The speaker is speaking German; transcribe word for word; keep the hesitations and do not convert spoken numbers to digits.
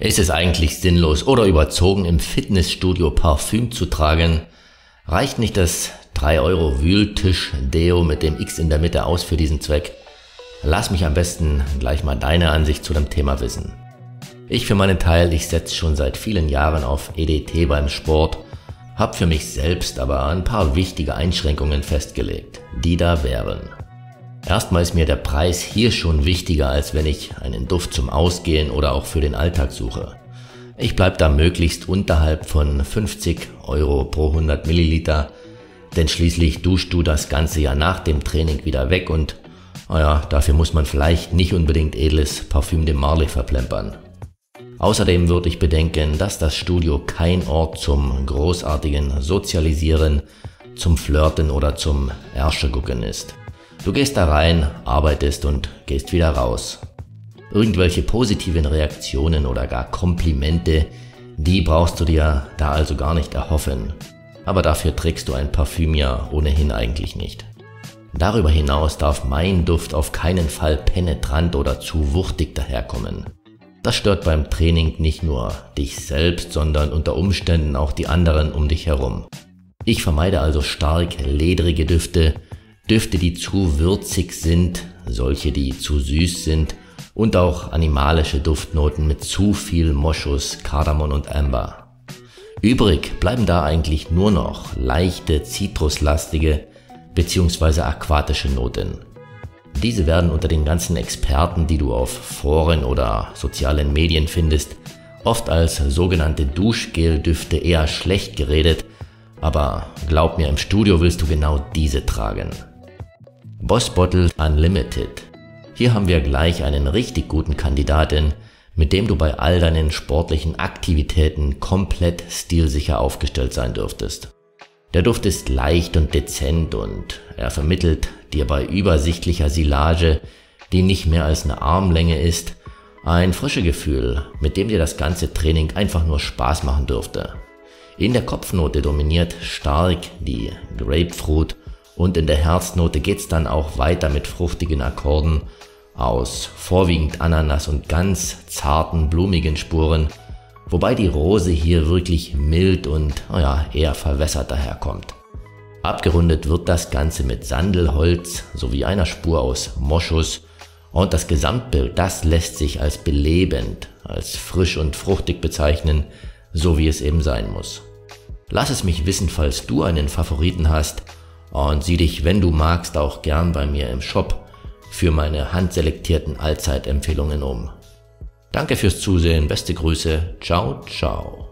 Ist es eigentlich sinnlos oder überzogen, im Fitnessstudio Parfüm zu tragen? Reicht nicht das drei Euro Wühltisch-Deo mit dem X in der Mitte aus für diesen Zweck? Lass mich am besten gleich mal deine Ansicht zu dem Thema wissen. Ich für meinen Teil, ich setze schon seit vielen Jahren auf E D T beim Sport, habe für mich selbst aber ein paar wichtige Einschränkungen festgelegt, die da wären. Erstmal ist mir der Preis hier schon wichtiger, als wenn ich einen Duft zum Ausgehen oder auch für den Alltag suche. Ich bleibe da möglichst unterhalb von fünfzig Euro pro hundert Milliliter, denn schließlich duschst du das ganze Jahr nach dem Training wieder weg und naja, dafür muss man vielleicht nicht unbedingt edles Parfüm de Marly verplempern. Außerdem würde ich bedenken, dass das Studio kein Ort zum großartigen Sozialisieren, zum Flirten oder zum Erschegucken ist. Du gehst da rein, arbeitest und gehst wieder raus. Irgendwelche positiven Reaktionen oder gar Komplimente, die brauchst du dir da also gar nicht erhoffen. Aber dafür trägst du ein Parfüm ja ohnehin eigentlich nicht. Darüber hinaus darf mein Duft auf keinen Fall penetrant oder zu wuchtig daherkommen. Das stört beim Training nicht nur dich selbst, sondern unter Umständen auch die anderen um dich herum. Ich vermeide also stark ledrige Düfte, Düfte, die zu würzig sind, solche, die zu süß sind und auch animalische Duftnoten mit zu viel Moschus, Kardamom und Amber. Übrig bleiben da eigentlich nur noch leichte, zitruslastige bzw. aquatische Noten. Diese werden unter den ganzen Experten, die du auf Foren oder sozialen Medien findest, oft als sogenannte Duschgeldüfte eher schlecht geredet, aber glaub mir, im Studio willst du genau diese tragen. Boss Bottled Unlimited. Hier haben wir gleich einen richtig guten Kandidaten, mit dem du bei all deinen sportlichen Aktivitäten komplett stilsicher aufgestellt sein dürftest. Der Duft ist leicht und dezent und er vermittelt dir bei übersichtlicher Silage, die nicht mehr als eine Armlänge ist, ein frisches Gefühl, mit dem dir das ganze Training einfach nur Spaß machen dürfte. In der Kopfnote dominiert stark die Grapefruit und in der Herznote geht's dann auch weiter mit fruchtigen Akkorden aus vorwiegend Ananas und ganz zarten, blumigen Spuren, wobei die Rose hier wirklich mild und naja, eher verwässert daherkommt. Abgerundet wird das Ganze mit Sandelholz sowie einer Spur aus Moschus und das Gesamtbild, das lässt sich als belebend, als frisch und fruchtig bezeichnen, so wie es eben sein muss. Lass es mich wissen, falls du einen Favoriten hast und sieh dich, wenn du magst, auch gern bei mir im Shop für meine handselektierten Allzeitempfehlungen um. Danke fürs Zusehen, beste Grüße, ciao, ciao.